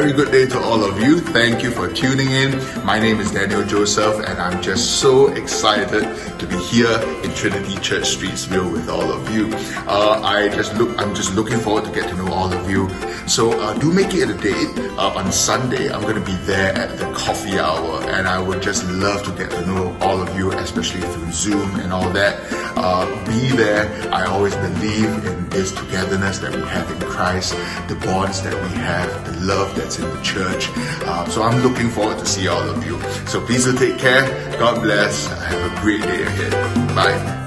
very good day to all of you. Thank you for tuning in. My name is Daniel Joseph, and I'm just so excited to be here in Trinity Church Streetsville with all of you. I'm just looking forward to get to know all of you. So do make it a date. On Sunday, I'm going to be there at the coffee hour, and I would just love to get to know all of you, especially through Zoom and all that. Be there. I always believe in this togetherness that we have in Christ, the bonds that we have, the love that's in the church. So I'm looking forward to see all of you. So please do take care. God bless. Have a great day ahead. Bye.